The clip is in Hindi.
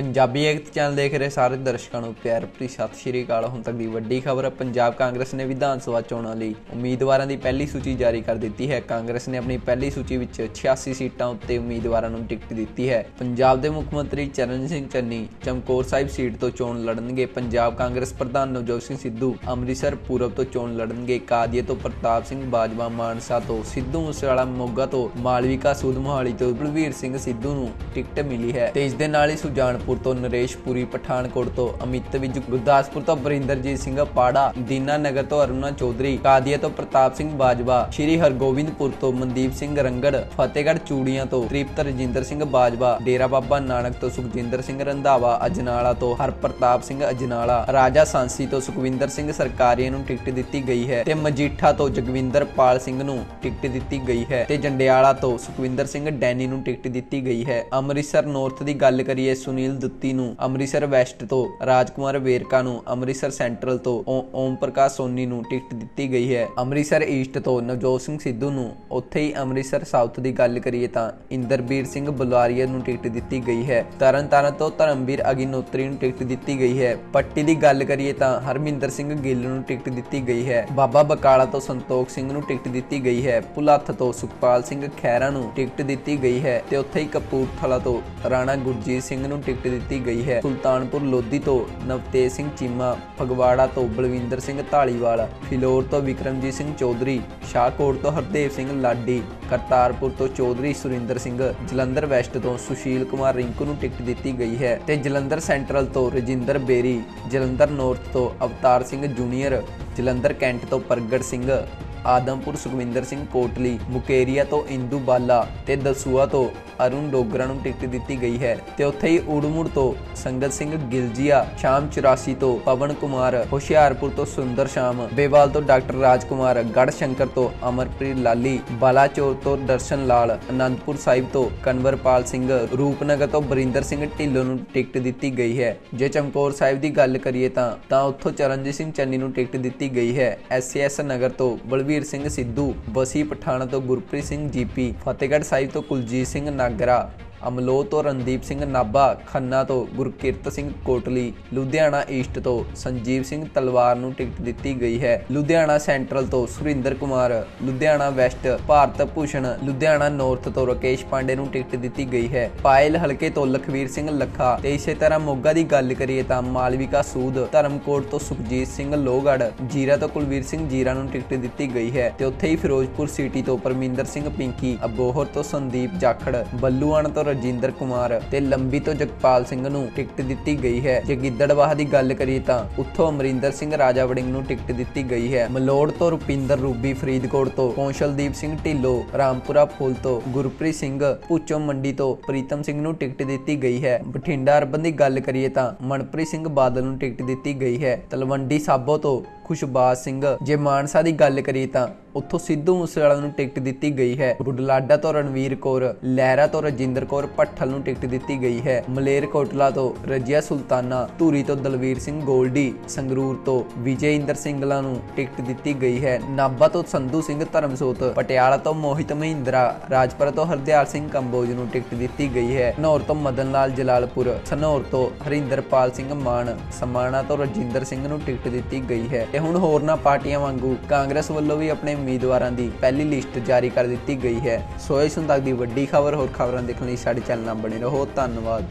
पंजाबी एकता चैनल देख रहे सारे दर्शकों को प्यार भरी सत श्री अकाल। हुण तक दी वड्डी खबर, पंजाब कांग्रेस ने विधान सभा चोणां लई उम्मीदवारां दी पहली सूची जारी कर दी है। कांग्रेस ने अपनी पहली सूची विच 86 सीटां उत्ते उम्मीदवारां नूं टिकट दित्ती है। पंजाब दे मुख मंत्री चरण सिंह चन्नी चमकौर साहिब सीट तो चोण लड़नगे। पंजाब कांग्रेस प्रधान नवजोत सिंह सिद्धू अमृतसर पूरब तो चोण लड़नगे। कादिये तो प्रताप सिंह बाजवा मानसा तो, सिद्धू मूसेवाला मोगा तो, मालविका सूद मोहाली तो बलवीर सिंह सिद्धू नूं टिकट मिली है। ते इस दे नाल ही सुजानपुर तो नरेशपुरी, पठानकोट तो अमित विज, गुरदासपुर तो बरिंदरजीत सिंह पाड़ा, दीनानगर तो अरुणा चौधरी, कादिया तो प्रताप सिंह बाजवा, श्री हरगोविंदपुर तो मनदीप सिंह रंगड़, फतेहगढ़ चूड़िया तो तृप्त रजिंदर सिंह बाजवा, डेरा बाबा नानक तो सुखजिंदर सिंह रंधावा अजनाला तो हरप्रताप सिंह अजनाला, राजा सांसी तो सुखविंदर सिंह सरकारिया नूं टिकट दित्ती गई है ते मजीठा तो जगविंदर पाल सिंह नूं टिकट दित्ती गई है ते जंडियाला तो सुखविंदर सिंह डैनी नूं टिकट दित्ती गई है। अमृतसर नॉर्थ की गल करिए सुनील दुत्ती नूं अमृतसर वैस्ट तो, राजकुमार वेरका नूं अमृतसर सेंट्रल तो, ओम प्रकाश सोनी नूं टिकट दित्ती गई है। अमृतसर ईस्ट तो नवजोत सिंह सिद्धू नूं, उत्थे ही अमृतसर साउथ की गल करिए तां इंदरबीर सिंह बुलारिया नूं टिकट दित्ती गई है। तरनतारन तो धर्मबीर अग्निहोत्री नूं टिकट दित्ती गई है। पट्टी की गल करिए तां हरमिंदर सिंह गिल नूं टिकट दित्ती गई है। बाबा बकाला तो संतोख सिंह नूं टिकट दित्ती गई है। भुलथ तो सुखपाल सिंह खैरा नूं टिकट दित्ती गई है ते उत्थे ही कपूरथला तो राणा गुरजीत सिंह नूं टिकट दित्ती गई है। सुल्तानपुर लोधी तो नवतेज सिंह चीमा, फगवाड़ा तो बलविंदर सिंह ढालीवाल, फिलौर तो विक्रमजीत सिंह चौधरी, शाहकोट तो हरदेव सिंह लाडी, करतारपुर तो चौधरी सुरिंदर सिंह, जलंधर वैस्ट तो सुशील कुमार रिंकू नूं टिकट दित्ती गई है ते जलंधर सेंट्रल तो राजिंदर बेरी, जलंधर नॉर्थ तो अवतार सिंह जूनियर, जलंधर कैंट तो प्रगट सिंह, आदमपुर सुखविंदर सिंह कोटली, मुकेरिया तो इंदू बाला ते दसूआ तो अरुण डोगरा नूं टिकट दित्ती गई है ते उत्थे ही उड़मुड़ तो संगत सिंह गिलजिया, शाम 84 तो पवन कुमार, होशियारपुर तो सुंदर शाम, बेवाल तो डॉक्टर राजकुमार, गढ़शंकर तो अमरप्रीत लाली, बालाचौर तो दर्शन लाल, आनंदपुर साहिब तो कनवर पाल सिंह, रूपनगर तो बरिंदर सिंह ढिल्लों नूं टिकट दित्ती गई है। जे चमकौर साहिब की गल करिए तां उत्थों चरणजीत सिंह चन्नी नूं टिकट दित्ती गई है। एसएस नगर तो बलवीर सिंह सिद्धू, बसी पठाना तो गुरप्रीत सिंह जीपी, फतेहगढ़ साहिब तो कुलजीत सिंह नागरा, अमलोह तो रणदीप सिंह नाभा, खन्ना तो गुरकिरत सिंह कोटली, लुधियाना ईस्ट तो संजीव सिंह तलवार नूं टिकट दित्ती गई है। लुधियाना सेंट्रल तो सुरिंदर कुमार, लुधियाना वैस्ट भारत भूषण, लुधियाना नॉर्थ तो राकेश पांडे नूं टिकट दित्ती गई है। पायल हलके तो लखवीर सिंह लखा ते इसे तरह मोगा की गल करिए तां मालविका सूद, धर्मकोट तो सुखजीत सिंह लोहगढ़, जीरा तो कुलवीर सिंह जीरा नूं टिकट दित्ती गई है ते उत्थे ही फिरोजपुर सिटी तो परमिंदर सिंह पिंकी, अबोहर तो संदीप जाखड़, बल्लूआण तो रजिंदर कुमार ते लंबी तो जगपाल सिंह नूं टिकट दित्ती गई है। जे गिद्दड़वाह दी गल करिए तां उत्थों अमरिंदर सिंह राजा वड़िंग नूं टिकट दित्ती गई है। मलोड़ तो रुपिंदर रूबी, फरीदकोट तो कौशलदीप सिंह ढिल्लो, रामपुरा फूल तो गुरप्रीत सिंह, भुचो मंडी तो प्रीतम सिंह नूं टिकट दित्ती गई है। बठिंडा अर्बन की गल करिए तां मनप्रीत सिंह बादल नूं टिकट दित्ती गई है। तलवंडी साबो तो खुशबाज सिंह, जे मानसा की गल करिए तां उत्थों सिद्धू मूसेवाला नूं टिकट दित्ती गई है। बुढलाडा तो रणवीर कौर, लहरा तो राजिंदर कौर भट्ठल नूं टिकट दित्ती गई है। मलेरकोटला तो रजिया सुल्ताना, धूरी तो दलवीर सिंह गोल्डी, संगरूर तो विजय इंदर सिंगला नूं टिकट दित्ती गई है। नाभा तो संधू सिंह धर्मसोत, पटियाला तो मोहित महिंद्रा, राजपुरा तो हरदयाल सिंह कंबोज नूं टिकट दित्ती गई है। नौर तो मदन लाल जलालपुर, सनौर तो हरिंदर पाल सिंह मान, समाणा तो राजिंदर सिंह नूं टिकट दित्ती गई है। हुण होरना पार्टियां वांगू कांग्रेस वल्लों भी अपने उम्मीदवारां दी पहली लिस्ट जारी कर दित्ती गई है। सोए सुन तक दी वड्डी खबर, होर खबरां देखण लई साडे चैनल नाल बने रहो। धन्नवाद।